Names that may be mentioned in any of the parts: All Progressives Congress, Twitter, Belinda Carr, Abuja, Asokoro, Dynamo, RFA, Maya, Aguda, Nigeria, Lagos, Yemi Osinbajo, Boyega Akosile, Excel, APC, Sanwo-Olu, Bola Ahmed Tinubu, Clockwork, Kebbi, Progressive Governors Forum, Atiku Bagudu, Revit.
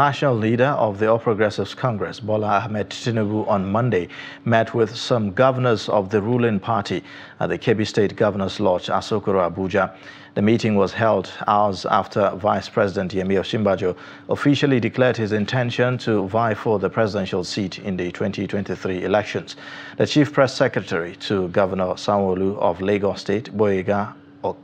national leader of the All Progressives Congress, Bola Ahmed Tinubu, on Monday met with some governors of the ruling party at the Kebbi State Governor's Lodge, Asokoro, Abuja. The meeting was held hours after Vice President Yemi Osinbajo officially declared his intention to vie for the presidential seat in the 2023 elections. The Chief Press Secretary to Governor Sanwo-Olu of Lagos State, Boyega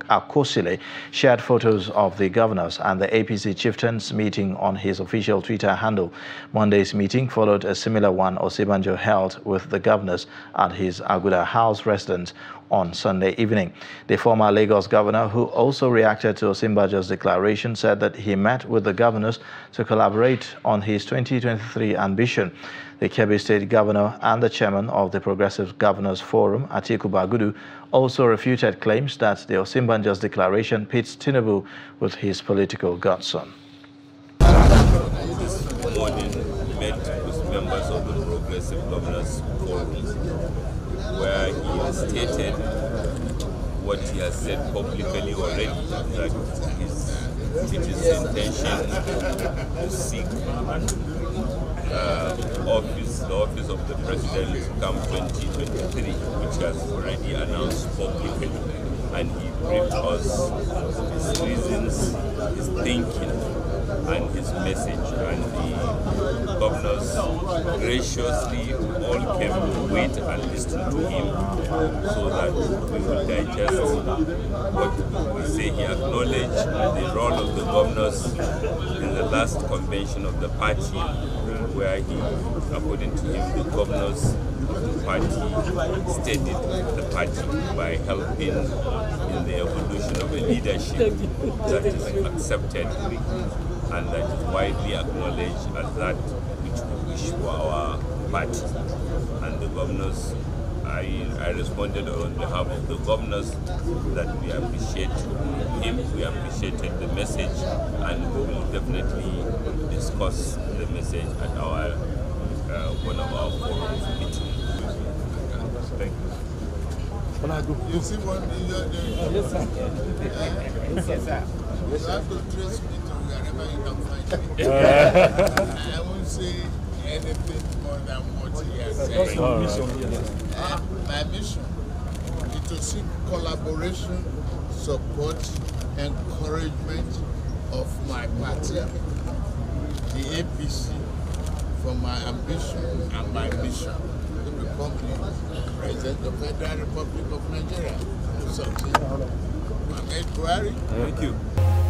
Akosile, shared photos of the governors and the APC chieftains meeting on his official Twitter handle. Monday's meeting followed a similar one Osinbajo held with the governors at his Aguda House residence on Sunday evening. The former Lagos governor, who also reacted to Osinbajo's declaration, said that he met with the governors to collaborate on his 2023 ambition. The Kebbi State governor and the chairman of the Progressive Governors Forum, Atiku Bagudu, also refuted claims that the Osinbajo's declaration pits Tinubu with his political godson. This morning, he met with members of the Progressive Governors Forum, where he has stated what he has said publicly already, that it is his intention to seek the office of the president come 2023, which he has already announced publicly. And he briefed us his reasons, his thinking, and his message, and the governors graciously all came to wait and listen to him so that we will digest what we say. He acknowledged the role of the governors in the last convention of the party, where he, according to him, the governors of the party steadied the party by helping in the evolution of a leadership that is accepted and that is widely acknowledged as that which we wish for our party. And the governors, I responded on behalf of the governors that we appreciate him, we appreciated the message, and we will definitely discuss the message at our one of our forums meeting. Thank you. You see what you have to trace me to wherever you can find me. I won't say anything more than what he has said. My mission is to seek collaboration, support, encouragement of my party, the APC, for my ambition and my mission to become President of the Federal Republic of Nigeria. So, I'm Thank you.